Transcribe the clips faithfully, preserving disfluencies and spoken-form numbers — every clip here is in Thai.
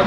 Tại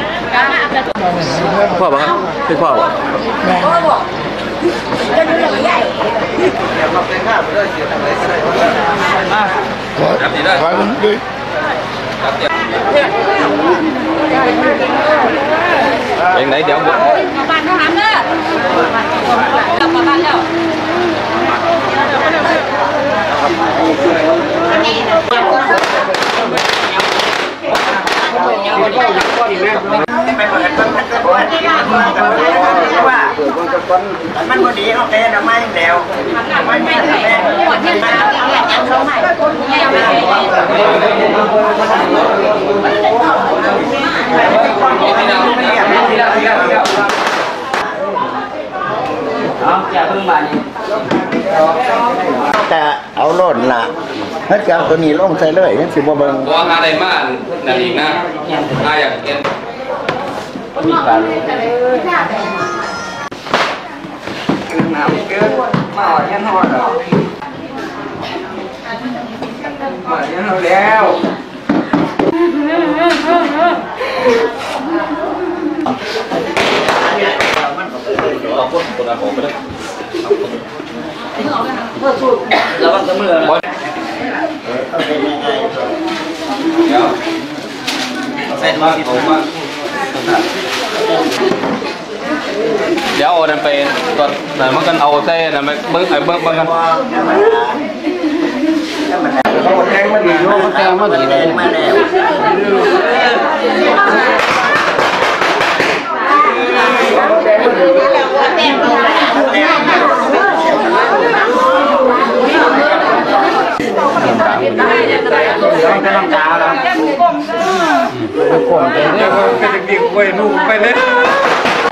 Em nãy đéo bụng. Bạn nó hám nữa. Bạn bạn đâu. Mình có đĩa nó tê là mai đều. Mình có đĩa nó tê là áo lộn là hết cả tôi nhìn lông xe lưỡi chỉ mua bằng có hai đây mà là gì nè hai à em đi vào nào chứ mà hỏi nhân hỏi đó mà nhân hỏi đeo là bạn tấm lừaเดี๋ยวเอาไปตอนไหนมันกันเอาเต้นะมันเบิ้งไอ้เบิ้งมันกันเขาแทงมันดีโลกแทงมันดีเลยมาแล้วแทงมันดีไปนู่นไปเลยหาเ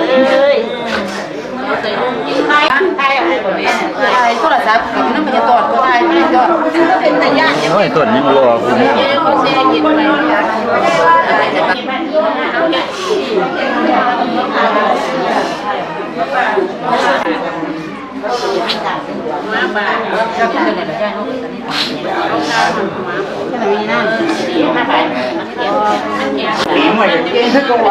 เลยโทรศัพท์น้ำมันจะตอดก็ได้ไม่ได้ตอดเป็นแต่ยากโอ้ยตอดยังรอคุณเนี่ยปีใหม่เก่งขึ้นก็ไหว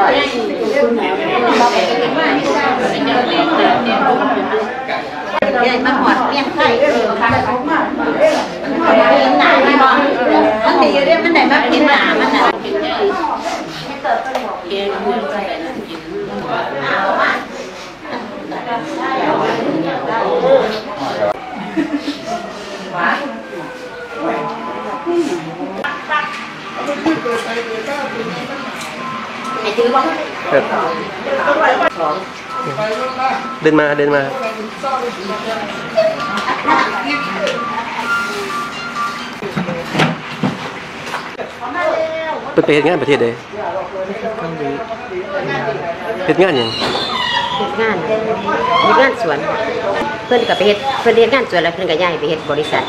เดี๋ยวมาหอดเลี้ยงไข่เออค่ะเลี้ยงหนาไม่บอกบางทีเรื่องมันไหนมากินหนามันน่ะไม่เติบโตเองเอามาไอ้ถือบ้างเดินมาเดินมาเป็นไปเห็นงานประเทศใดเห็นงานยังเห็นงานเห็นงานสวนเพื่อนกับไปเห็นเพื่อนเห็นงานสวนแล้วเพื่อนกับย่ายไปเห็นบริษัท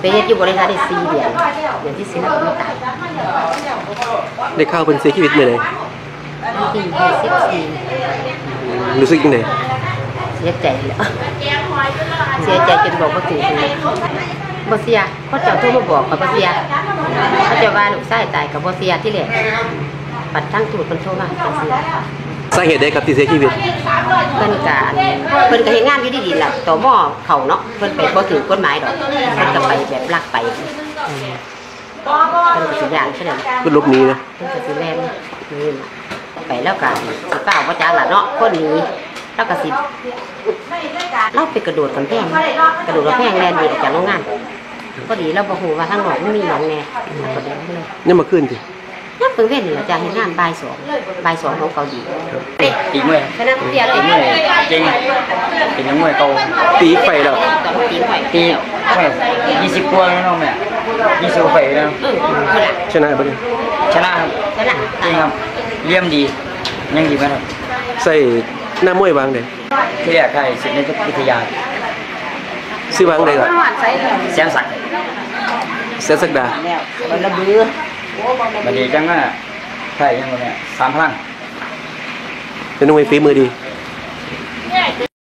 ไปเห็นอยู่บริษัทได้สี่เดือนเดือนที่สี่เราไม่ตายได้ข้าวเป็นเสียชีวิตเลยเลยกินได้สิบสี่รู้สึกยังไงเสียใจเลยเสียใจจนบอกว่าถึงเลยบอสเซียเขาเจ้าทั่วมาบอกกับบอสเซียเขาจะว่าลูกไส้ตายกับบอสเซียที่เหลือปัดทั้งถูกคนโทรมาบอสเซียสาเหตุใดครับที่เสียชีวิตเพิ่นกะเพิ่นกะเห็นงานอยู่ดีๆหลับต่อหม้อเข่าเนาะเพิ่นไปบอสถือกฎหมายดอกเพิ่นกะไปแบบลักไปเพิ่นกะสิยานเพิ่นเพิ่นลบนี้นะเพิ่นกะสิแลนนี่ไปแล้วกะสิเปล่าว่าจ้างหล่ะเนาะคนนี้แล้วกะสิ เราไปกระโดดกันแพงกระโดดกันแพงแลนดีจากโรงงานก็ดีเราบอกหูว่าข้างนอกไม่มีหลังแน่ก็เดี๋ยวเลยนี่มาขึ้นสินับเป็นเว้นเหรอจากงานบายสองบายสองของเกาหลีตีมวยคณะเตี้ยตีมวยจริงเป็นมวยโตตีไฟหรอตีไฟตีไฟยี่สิบกว่าแล้วน้องแม่ยี่สิบไฟแล้วชนะไปเลยชนะชนะจริงครับเลี่ยมดียังดีไหมครับใส่หน้ามวยวางเลยที่แรกใครสิทธิ์ในวิทยาซื้อวางเลยก่อนเสียงสักเสียงสักดามันระเบือมันดีจังอ่ะใช่ยังไงเนี่ยสามพลังเป็นน้องไอ้ฝีมือดี